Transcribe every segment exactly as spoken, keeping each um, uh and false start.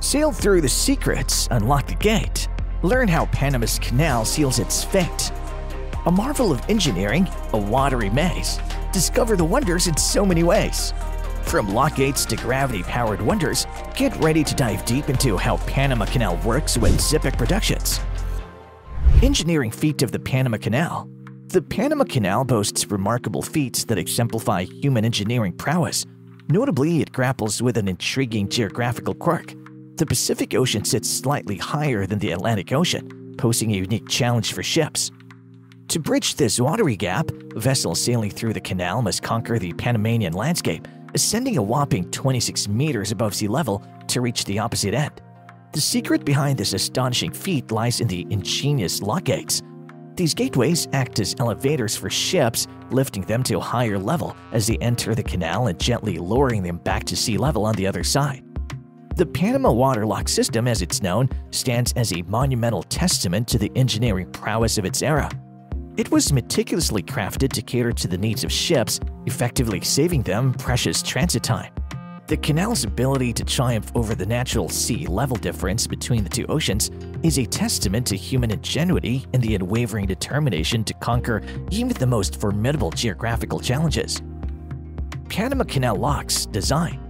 Sail through the secrets, unlock the gate. Learn how Panama's Canal seals its fate. A marvel of engineering, a watery maze. Discover the wonders in so many ways. From lock gates to gravity-powered wonders, get ready to dive deep into how Panama Canal works with Zippec Productions. Engineering feat of the Panama Canal. The Panama Canal boasts remarkable feats that exemplify human engineering prowess. Notably, it grapples with an intriguing geographical quirk. The Pacific Ocean sits slightly higher than the Atlantic Ocean, posing a unique challenge for ships. To bridge this watery gap, vessels sailing through the canal must conquer the Panamanian landscape, ascending a whopping twenty-six meters above sea level to reach the opposite end. The secret behind this astonishing feat lies in the ingenious lock gates. These gateways act as elevators for ships, lifting them to a higher level as they enter the canal and gently lowering them back to sea level on the other side. The Panama Water Lock system, as it's known, stands as a monumental testament to the engineering prowess of its era. It was meticulously crafted to cater to the needs of ships, effectively saving them precious transit time. The canal's ability to triumph over the natural sea level difference between the two oceans is a testament to human ingenuity and the unwavering determination to conquer even the most formidable geographical challenges. Panama Canal Locks design.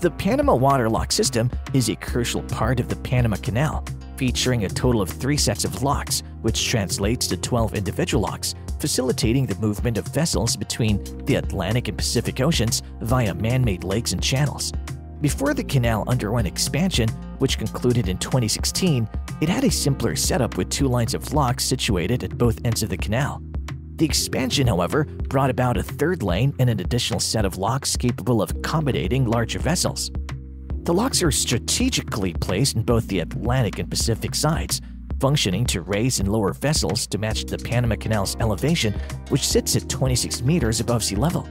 The Panama Water Lock system is a crucial part of the Panama Canal, featuring a total of three sets of locks, which translates to twelve individual locks, facilitating the movement of vessels between the Atlantic and Pacific Oceans via man-made lakes and channels. Before the canal underwent expansion, which concluded in twenty sixteen, it had a simpler setup with two lines of locks situated at both ends of the canal. The expansion, however, brought about a third lane and an additional set of locks capable of accommodating larger vessels. The locks are strategically placed in both the Atlantic and Pacific sides, functioning to raise and lower vessels to match the Panama Canal's elevation, which sits at twenty-six meters above sea level.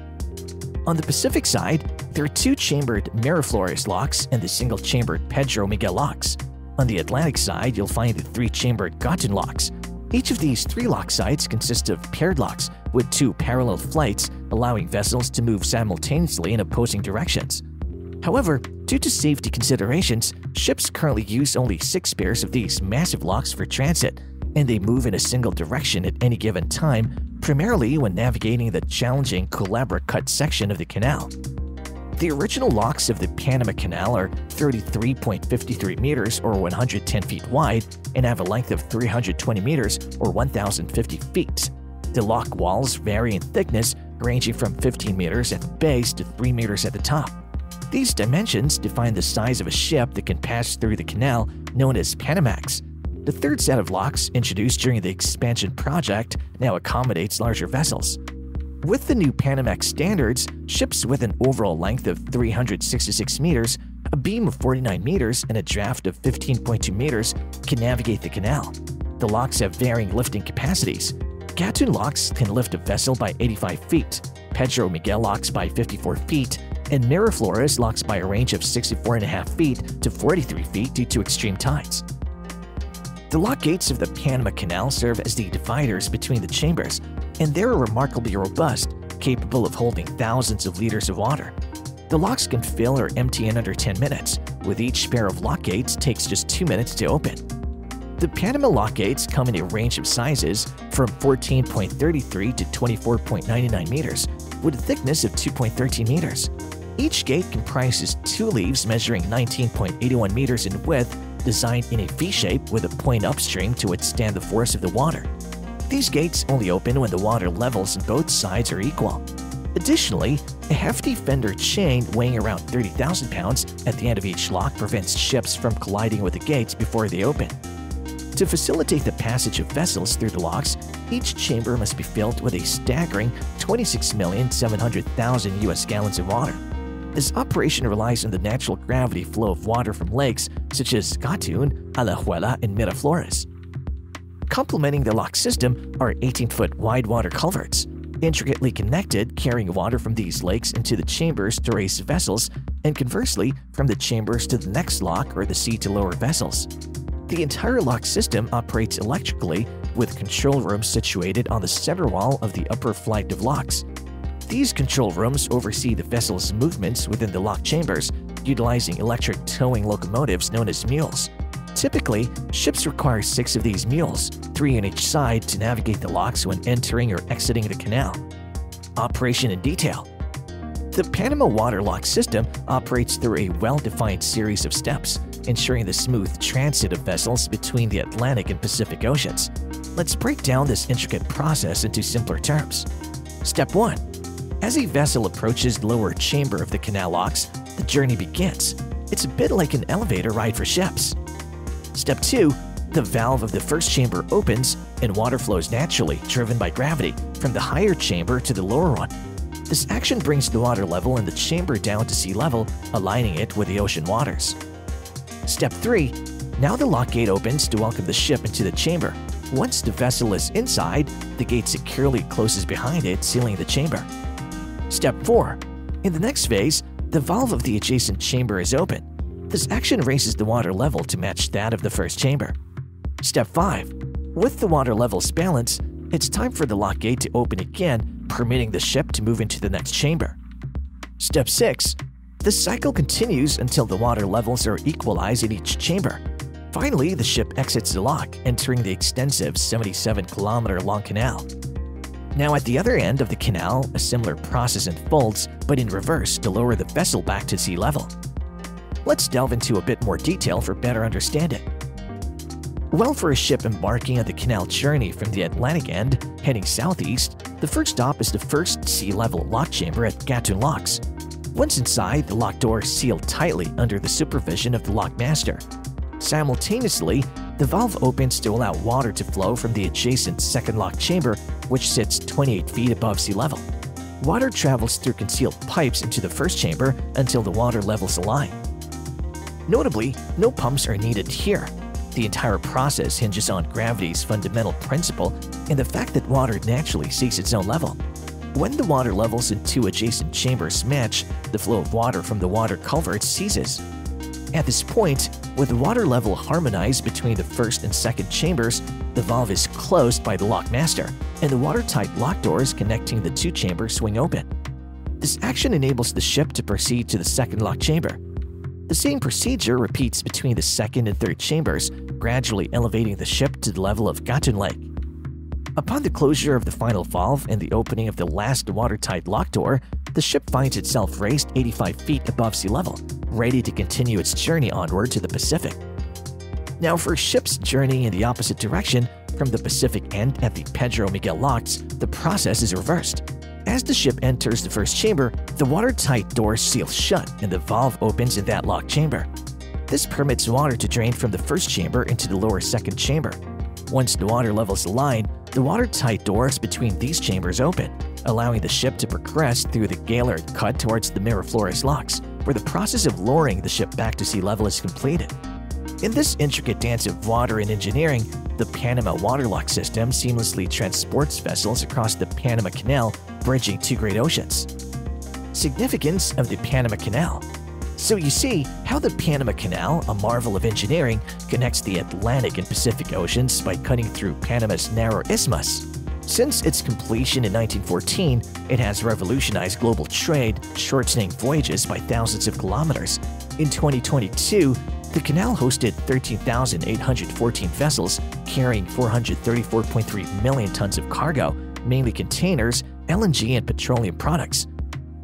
On the Pacific side, there are two chambered Miraflores Locks and the single-chambered Pedro Miguel Locks. On the Atlantic side, you'll find the three-chambered Gatun Locks. Each of these three lock sites consists of paired locks with two parallel flights, allowing vessels to move simultaneously in opposing directions. However, due to safety considerations, ships currently use only six pairs of these massive locks for transit, and they move in a single direction at any given time, primarily when navigating the challenging Culebra Cut section of the canal. The original locks of the Panama Canal are thirty-three point five three meters or one hundred ten feet wide and have a length of three hundred twenty meters or one thousand fifty feet. The lock walls vary in thickness, ranging from fifteen meters at the base to three meters at the top. These dimensions define the size of a ship that can pass through the canal, known as Panamax. The third set of locks, introduced during the expansion project, now accommodates larger vessels. With the new Panamax standards, ships with an overall length of three hundred sixty-six meters, a beam of forty-nine meters, and a draft of fifteen point two meters can navigate the canal. The locks have varying lifting capacities. Gatun Locks can lift a vessel by eighty-five feet, Pedro Miguel Locks by fifty-four feet, and Miraflores Locks by a range of sixty-four point five feet to forty-three feet due to extreme tides. The lock gates of the Panama Canal serve as the dividers between the chambers, and they are remarkably robust, capable of holding thousands of liters of water. The locks can fill or empty in under ten minutes, with each pair of lock gates takes just two minutes to open. The Panama lock gates come in a range of sizes from fourteen point three three to twenty-four point nine nine meters, with a thickness of two point one three meters. Each gate comprises two leaves measuring nineteen point eight one meters in width, designed in a V-shape with a point upstream to withstand the force of the water. These gates only open when the water levels on both sides are equal. Additionally, a hefty fender chain weighing around thirty thousand pounds at the end of each lock prevents ships from colliding with the gates before they open. To facilitate the passage of vessels through the locks, each chamber must be filled with a staggering twenty-six million seven hundred thousand U S gallons of water. This operation relies on the natural gravity flow of water from lakes such as Gatun, Alajuela, and Miraflores. Complementing the lock system are eighteen foot wide water culverts, intricately connected, carrying water from these lakes into the chambers to raise vessels, and conversely, from the chambers to the next lock or the sea to lower vessels. The entire lock system operates electrically, with control rooms situated on the center wall of the upper flight of locks. These control rooms oversee the vessel's movements within the lock chambers, utilizing electric towing locomotives known as mules. Typically, ships require six of these mules, three on each side, to navigate the locks when entering or exiting the canal. Operation in detail. The Panama water lock system operates through a well-defined series of steps, ensuring the smooth transit of vessels between the Atlantic and Pacific Oceans. Let's break down this intricate process into simpler terms. Step one. As a vessel approaches the lower chamber of the canal locks, the journey begins. It's a bit like an elevator ride for ships. Step two. The valve of the first chamber opens and water flows naturally, driven by gravity, from the higher chamber to the lower one. This action brings the water level in the chamber down to sea level, aligning it with the ocean waters. Step three. Now the lock gate opens to welcome the ship into the chamber. Once the vessel is inside, the gate securely closes behind it, sealing the chamber. Step four. In the next phase, the valve of the adjacent chamber is open. This action raises the water level to match that of the first chamber. Step five. With the water level's balance, it's time for the lock gate to open again, permitting the ship to move into the next chamber. Step six. The cycle continues until the water levels are equalized in each chamber. Finally, the ship exits the lock, entering the extensive seventy-seven kilometer long canal. Now at the other end of the canal, a similar process unfolds, but in reverse to lower the vessel back to sea level. Let's delve into a bit more detail for better understanding. Well, for a ship embarking on the canal journey from the Atlantic end, heading southeast, the first stop is the first sea level lock chamber at Gatun Locks. Once inside, the lock door is sealed tightly under the supervision of the lock master. Simultaneously, the valve opens to allow water to flow from the adjacent second lock chamber, which sits twenty-eight feet above sea level. Water travels through concealed pipes into the first chamber until the water levels align. Notably, no pumps are needed here. The entire process hinges on gravity's fundamental principle and the fact that water naturally seeks its own level. When the water levels in two adjacent chambers match, the flow of water from the water culvert ceases. At this point, with the water level harmonized between the first and second chambers, the valve is closed by the lock master, and the watertight lock doors connecting the two chambers swing open. This action enables the ship to proceed to the second lock chamber. The same procedure repeats between the second and third chambers, gradually elevating the ship to the level of Gatun Lake. Upon the closure of the final valve and the opening of the last watertight lock door, the ship finds itself raised eighty-five feet above sea level, ready to continue its journey onward to the Pacific. Now for ships journeying in the opposite direction, from the Pacific end at the Pedro Miguel Locks, the process is reversed. As the ship enters the first chamber, the watertight door seals shut and the valve opens in that lock chamber. This permits water to drain from the first chamber into the lower second chamber. Once the water levels align, the watertight doors between these chambers open, allowing the ship to progress through the Gaillard Cut towards the Miraflores Locks, where the process of lowering the ship back to sea level is completed. In this intricate dance of water and engineering, the Panama water lock system seamlessly transports vessels across the Panama Canal, bridging two great oceans. Significance of the Panama Canal. So you see how the Panama Canal, a marvel of engineering, connects the Atlantic and Pacific Oceans by cutting through Panama's narrow isthmus. Since its completion in nineteen fourteen, it has revolutionized global trade, shortening voyages by thousands of kilometers. In twenty twenty-two, the canal hosted thirteen thousand eight hundred fourteen vessels carrying four hundred thirty-four point three million tons of cargo, mainly containers, L N G, and petroleum products.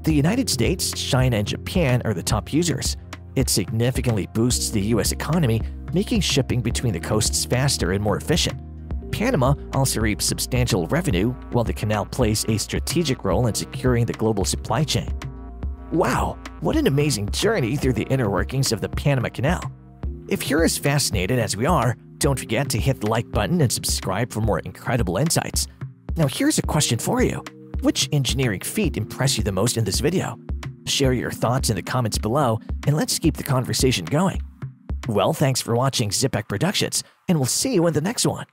The United States, China, and Japan are the top users. It significantly boosts the U S economy, making shipping between the coasts faster and more efficient. Panama also reaps substantial revenue, while the canal plays a strategic role in securing the global supply chain. Wow, what an amazing journey through the inner workings of the Panama Canal! If you're as fascinated as we are, don't forget to hit the like button and subscribe for more incredible insights. Now here's a question for you. Which engineering feat impressed you the most in this video? Share your thoughts in the comments below, and let's keep the conversation going. Well, thanks for watching Zippec Productions, and we'll see you in the next one.